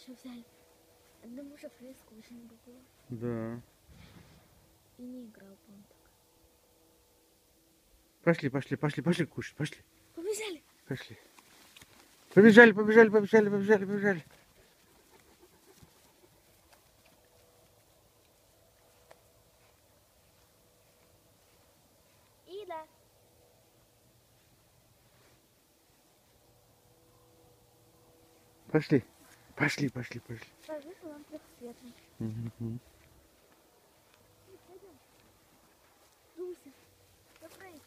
еще взяли. Одному же фреску очень было. Да. И не играл, по-моему, так. Пошли кушать, пошли. Побежали. Пошли. Побежали. Ида. Пошли. Пожалуйста, вам трехцветный. Угу. Дуся,